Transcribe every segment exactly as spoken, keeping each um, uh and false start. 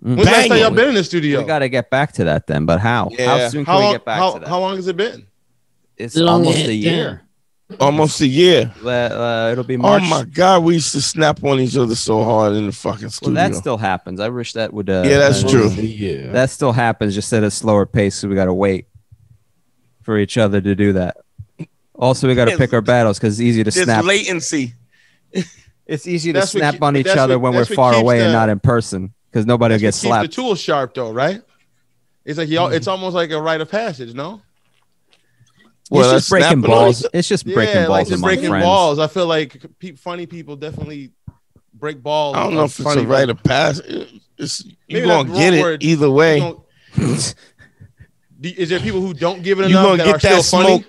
When's the last time y'all been in the studio? We got to get back to that then, but how? Yeah. How soon can how long, we get back how, to that? How long has it been? It's long almost a year. Down. Almost a year. Uh, uh, it'll be March. Oh, my God. We used to snap on each other so hard in the fucking studio. Well, that still happens. I wish that would... Uh, yeah, that's uh, true. Yeah. That still happens, just at a slower pace, so we got to wait for each other to do that. Also, we got to pick our battles because it's easy to snap. There's latency. It's easy to that's snap what, on each other what, when we're far away the, and not in person, because nobody will get slapped. Keeps the tool sharp, though, right? It's like y'all. It's almost like a rite of passage, no? Well, it's just breaking balls. It's just breaking yeah, balls. Like just breaking friends. balls. I feel like pe funny people definitely break balls. I don't know if it's a rite of passage. It's, you're gonna get it word. either way. Is there people who don't give it enough that are still funny?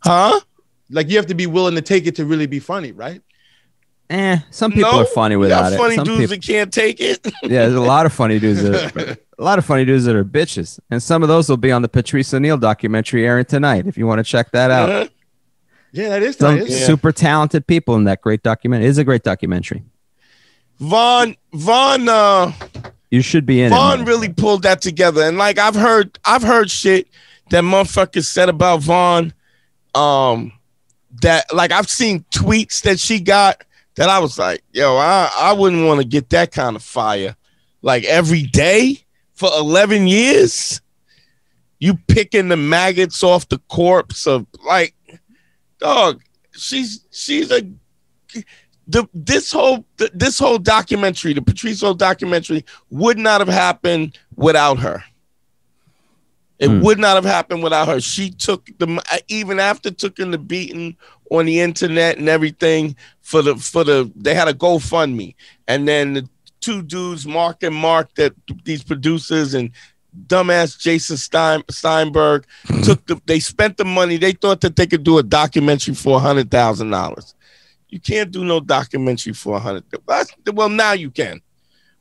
Huh? Like, you have to be willing to take it to really be funny, right? Eh, some people no, are funny without it. Funny some dudes people, that can't take it. Yeah, there's a lot of funny dudes that are, a lot of funny dudes that are bitches, and some of those will be on the Patrice O'Neal documentary airing tonight. If you want to check that out, uh, yeah, that is some yeah. super talented people in that great documentary. It is a great documentary. Vaughn, Vaughn, uh, you should be in. Vaughn it, really pulled that together, and like I've heard, I've heard shit that motherfuckers said about Vaughn. Um, that like I've seen tweets that she got. That I was like, yo, I, I wouldn't want to get that kind of fire. Like, every day for eleven years, you picking the maggots off the corpse of, like, dog, she's she's a, the, this whole the, this whole documentary, the Patrice O'Neal documentary, would not have happened without her. It mm. would not have happened without her. She took the, even after taking the beating on the internet and everything for the, for the, they had a GoFundMe. And then the two dudes, Mark and Mark, that these producers and dumbass Jason Stein, Steinberg took the, they spent the money. They thought that they could do a documentary for one hundred thousand dollars. You can't do no documentary for one hundred thousand dollars. Well, now you can.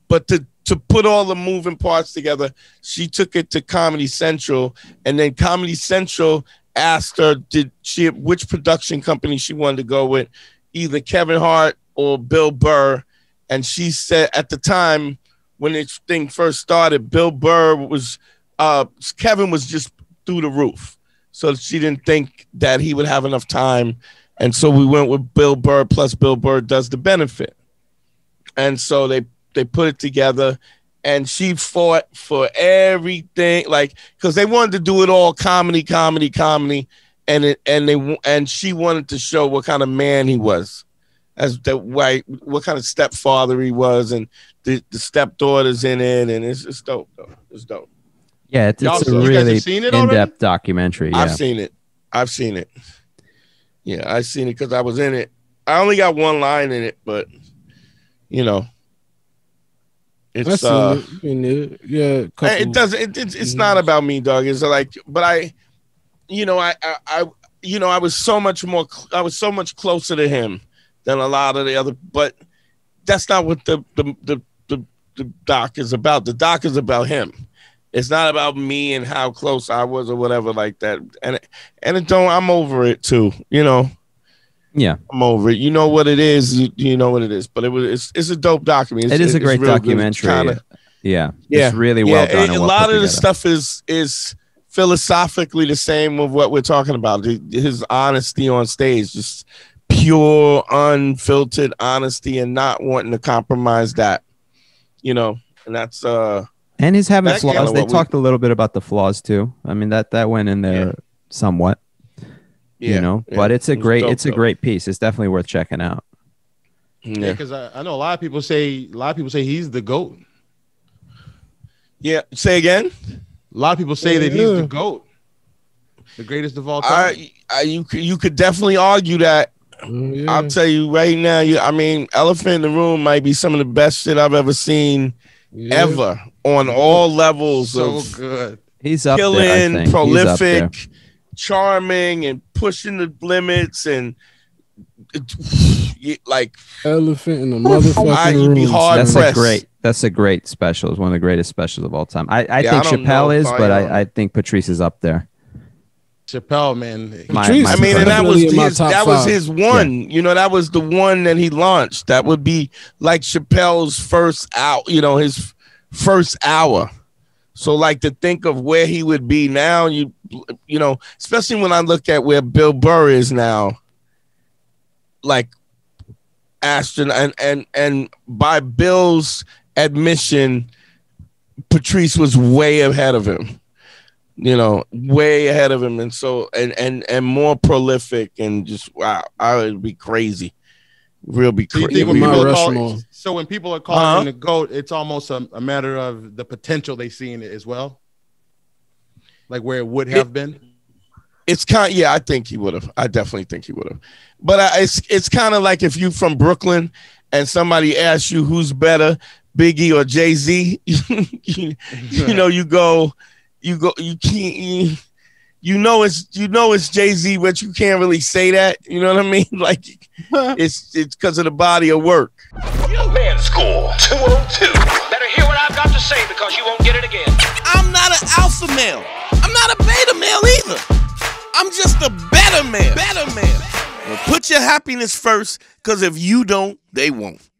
But to, to put all the moving parts together, she took it to Comedy Central, and then Comedy Central asked her did she which production company she wanted to go with, either Kevin Hart or Bill Burr. And she said at the time when this thing first started, Bill Burr was uh, Kevin was just through the roof, so she didn't think that he would have enough time, and so we went with Bill Burr. Plus, Bill Burr does the benefit, and so they. They put it together, and she fought for everything, like, because they wanted to do it all comedy, comedy, comedy, and it, and they and she wanted to show what kind of man he was, as the white, what kind of stepfather he was, and the, the stepdaughters in it, and it's it's dope, though. It's dope. Yeah, it's, it's a really in-depth documentary. Yeah. I've seen it. I've seen it. Yeah, I've seen it because I was in it. I only got one line in it, but you know. It's uh, it. yeah. It doesn't. It, it, it's not about me, dog. It's like, but I, you know, I, I, I, you know, I was so much more. I was so much closer to him than a lot of the other. But that's not what the the the the, the doc is about. The doc is about him. It's not about me and how close I was or whatever like that. And it, and it don't. I'm over it too. You know. Yeah, I'm over it. You know what it is. You, you know what it is. But it was. It's, it's a dope documentary. It's, it is a great documentary. Kinda, yeah, yeah, it's really well yeah, done. It, and well a lot of the stuff is is philosophically the same with what we're talking about. His honesty on stage, just pure, unfiltered honesty, and not wanting to compromise that. You know, and that's uh, and his having flaws. They talked we, a little bit about the flaws too. I mean that that went in there yeah. somewhat. You know, yeah, but it's a it great, dope, it's a dope. great piece. It's definitely worth checking out. Yeah, because yeah, I, I know a lot of people say, a lot of people say he's the GOAT. Yeah, say again. A lot of people say yeah, that he's yeah. the GOAT, the greatest of all time. I, I, you you could definitely argue that. Yeah. I'll tell you right now. You, I mean, Elephant in the Room might be some of the best shit I've ever seen, yeah. ever on all levels. So of good. He's up killing, there, I think. prolific. He's up there. Charming and pushing the limits and like Elephant in the motherfucking Room. That's a great. That's a great special. It's one of the greatest specials of all time. I, I yeah, think I Chappelle is, I but I, I think Patrice is up there. Chappelle, man. My, Patrice, my I mean, and that was his, that was his one. Yeah. You know, that was the one that he launched. That would be like Chappelle's first out. You know, his first hour. So like to think of where he would be now, you you know, especially when I look at where Bill Burr is now, like astronaut and and and by Bill's admission, Patrice was way ahead of him, you know, way ahead of him, and so and and and more prolific and just wow, I would be crazy. Real be crazy. So, so when people are calling uh-huh. him the GOAT, it's almost a, a matter of the potential they see in it as well, like where it would have it, been. It's kind, yeah. I think he would have. I definitely think he would have. But I, it's it's kind of like if you from Brooklyn and somebody asks you who's better, Biggie or Jay-Z, you, you know, you go, you go, you can't. You, You know it's you know it's Jay-Z, but you can't really say that. You know what I mean? Like it's it's because of the body of work. Your man score two oh two. Better hear what I've got to say because you won't get it again. I'm not an alpha male. I'm not a beta male either. I'm just a better man. Better man. Better man. Put your happiness first, because if you don't, they won't.